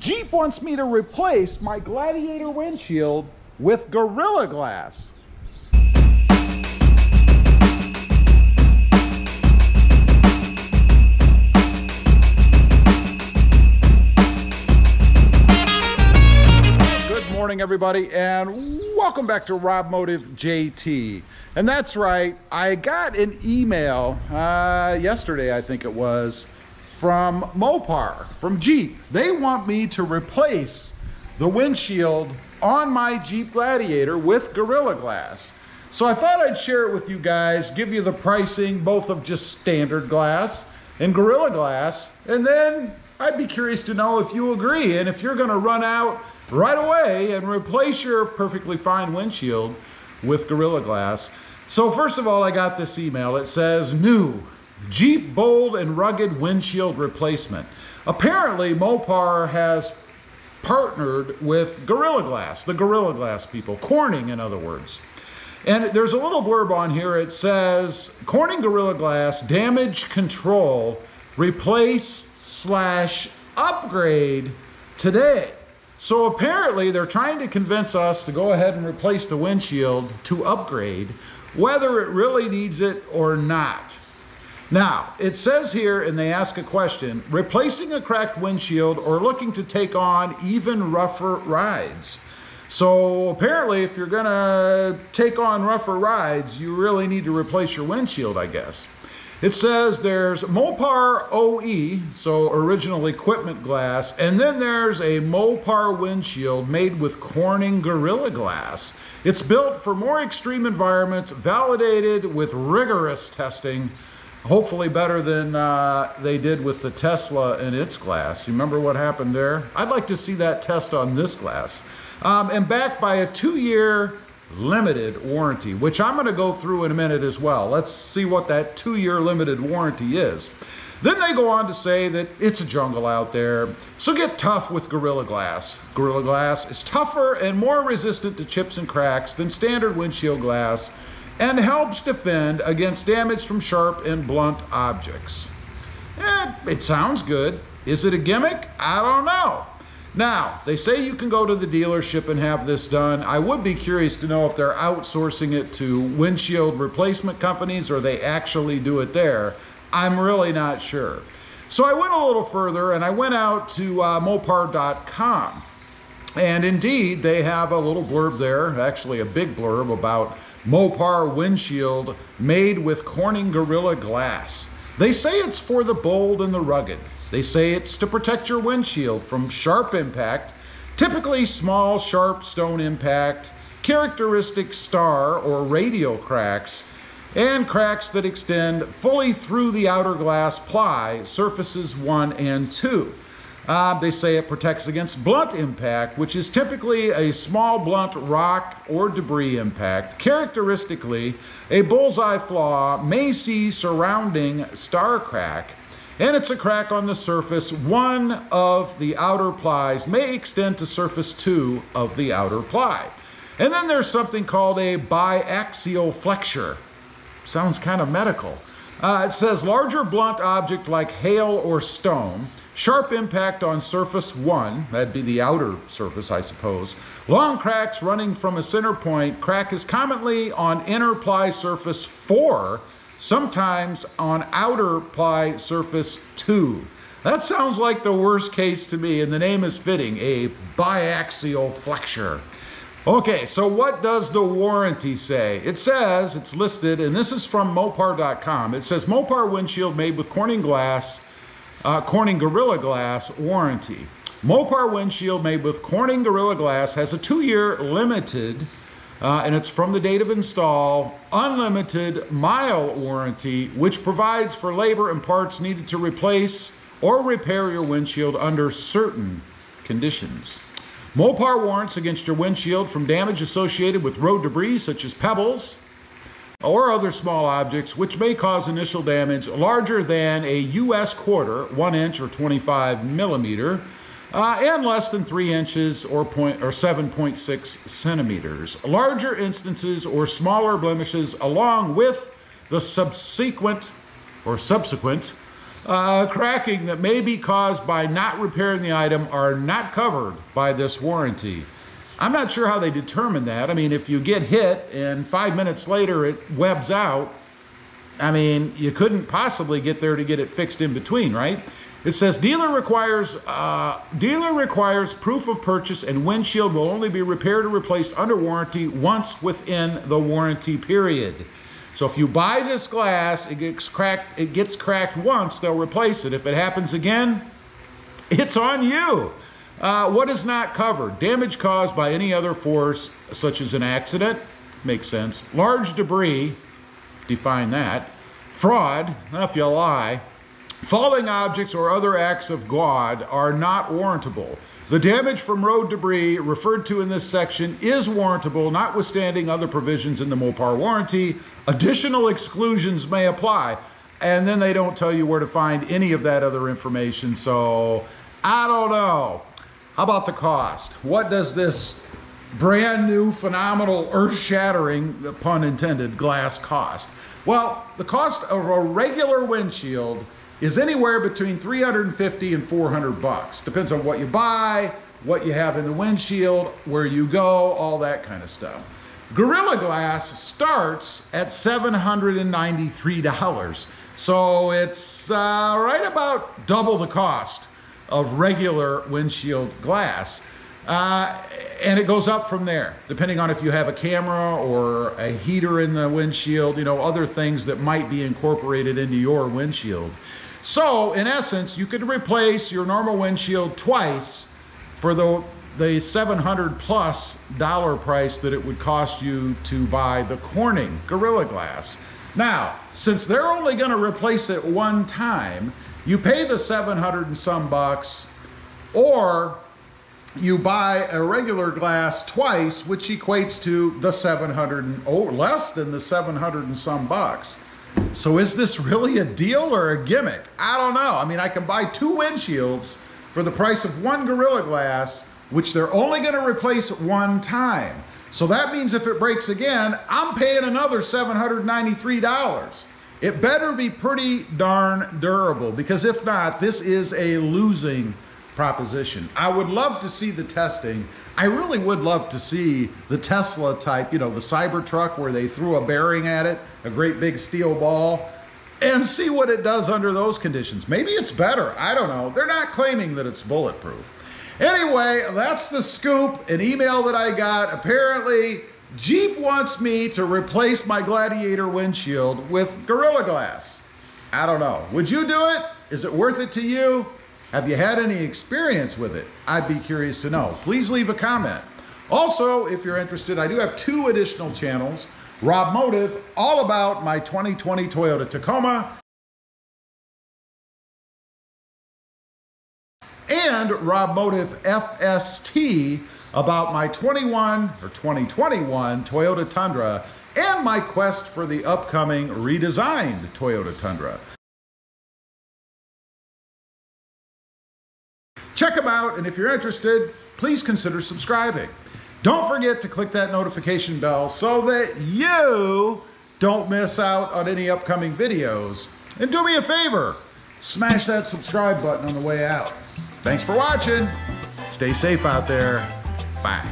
Jeep wants me to replace my Gladiator windshield with Gorilla Glass. Good morning, everybody, and welcome back to Rob Motive JT. And that's right, I got an email yesterday, I think it was, from Mopar, from Jeep. They want me to replace the windshield on my Jeep Gladiator with Gorilla Glass. So I thought I'd share it with you guys, give you the pricing, both of just standard glass and Gorilla Glass, and then I'd be curious to know if you agree and if you're gonna run out right away and replace your perfectly fine windshield with Gorilla Glass. So first of all, I got this email. It says, new Jeep bold and rugged windshield replacement. Apparently Mopar has partnered with Gorilla Glass, the Gorilla Glass people, Corning in other words. And there's a little blurb on here. It says, Corning Gorilla Glass damage control, replace / upgrade today. So apparently they're trying to convince us to go ahead and replace the windshield to upgrade, whether it really needs it or not. Now, it says here, and they ask a question, replacing a cracked windshield or looking to take on even rougher rides. So apparently if you're gonna take on rougher rides, you really need to replace your windshield, I guess. It says there's Mopar OE, so original equipment glass, and then there's a Mopar windshield made with Corning Gorilla Glass. It's built for more extreme environments, validated with rigorous testing, hopefully better than they did with the Tesla and its glass. You remember what happened there? I'd like to see that test on this glass. And backed by a 2-year limited warranty, which I'm gonna go through in a minute as well. Let's see what that 2-year limited warranty is. Then they go on to say that it's a jungle out there, so get tough with Gorilla Glass. Gorilla Glass is tougher and more resistant to chips and cracks than standard windshield glass, and helps defend against damage from sharp and blunt objects. It sounds good. Is it a gimmick? I don't know. Now, they say you can go to the dealership and have this done. I would be curious to know if they're outsourcing it to windshield replacement companies or they actually do it there. I'm really not sure. So I went a little further and I went out to Mopar.com. And indeed, they have a little blurb there, actually a big blurb about Mopar windshield made with Corning Gorilla Glass. They say it's for the bold and the rugged. They say it's to protect your windshield from sharp impact, typically small sharp stone impact, characteristic star or radial cracks, and cracks that extend fully through the outer glass ply, surfaces 1 and 2. They say it protects against blunt impact, which is typically a small blunt rock or debris impact. Characteristically, a bullseye flaw may see surrounding star crack, and it's a crack on the surface 1 of the outer plies, may extend to surface 2 of the outer ply. And then there's something called a biaxial flexure. Sounds kind of medical. It says larger blunt object like hail or stone, sharp impact on surface 1, that'd be the outer surface, I suppose. Long cracks running from a center point. Crack is commonly on inner ply surface 4, sometimes on outer ply surface 2. That sounds like the worst case to me, and the name is fitting, a biaxial flexure. Okay, so what does the warranty say? It says, it's listed, and this is from Mopar.com. It says, Mopar windshield made with Corning glass, Corning Gorilla Glass warranty. Mopar windshield made with Corning Gorilla Glass has a 2-year limited, and it's from the date of install, unlimited mile warranty, which provides for labor and parts needed to replace or repair your windshield under certain conditions. Mopar warrants against your windshield from damage associated with road debris, such as pebbles, or other small objects, which may cause initial damage larger than a U.S. quarter, 1 inch or 25 millimeter, and less than 3 inches or 7.6 centimeters. Larger instances or smaller blemishes along with the subsequent Cracking that may be caused by not repairing the item are not covered by this warranty. I'm not sure how they determine that. I mean, if you get hit and 5 minutes later it webs out, I mean, you couldn't possibly get there to get it fixed in between, right? It says dealer requires proof of purchase, and windshield will only be repaired or replaced under warranty once within the warranty period. So if you buy this glass, it gets cracked once, they'll replace it. If it happens again, it's on you. What is not covered? Damage caused by any other force, such as an accident. Makes sense. Large debris, define that. Fraud, not if you lie. Falling objects or other acts of God are not warrantable. The damage from road debris referred to in this section is warrantable, notwithstanding other provisions in the Mopar warranty. Additional exclusions may apply. And then they don't tell you where to find any of that other information. So I don't know. How about the cost? What does this brand new, phenomenal, earth-shattering, the pun intended, glass cost? Well, the cost of a regular windshield is anywhere between 350 and 400 bucks. Depends on what you buy, what you have in the windshield, where you go, all that kind of stuff. Gorilla Glass starts at $793. So it's right about double the cost of regular windshield glass. And it goes up from there, depending on if you have a camera or a heater in the windshield, you know, other things that might be incorporated into your windshield. So, in essence, you could replace your normal windshield twice for the $700+ price that it would cost you to buy the Corning Gorilla Glass. Now, since they're only going to replace it one time, you pay the 700 and some bucks, or you buy a regular glass twice, which equates to the 700 and, oh, less than the 700 and some bucks. So is this really a deal or a gimmick? I don't know. I mean, I can buy two windshields for the price of one Gorilla Glass, which they're only going to replace one time. So that means if it breaks again, I'm paying another $793. It better be pretty darn durable, because if not, this is a losing proposition. I would love to see the testing. I really would love to see the Tesla type, you know, the Cybertruck, where they threw a bearing at it, a great big steel ball, and see what it does under those conditions. Maybe it's better. I don't know. They're not claiming that it's bulletproof. Anyway, that's the scoop. An email that I got. Apparently, Jeep wants me to replace my Gladiator windshield with Gorilla Glass. I don't know. Would you do it? Is it worth it to you? Have you had any experience with it? I'd be curious to know. Please leave a comment. Also, if you're interested, I do have two additional channels. Rob Motive, all about my 2020 Toyota Tacoma. And Rob Motive FST, about my 2021 Toyota Tundra and my quest for the upcoming redesigned Toyota Tundra. Check them out, and if you're interested, please consider subscribing. Don't forget to click that notification bell so that you don't miss out on any upcoming videos. And do me a favor, smash that subscribe button on the way out. Thanks for watching. Stay safe out there. Bye.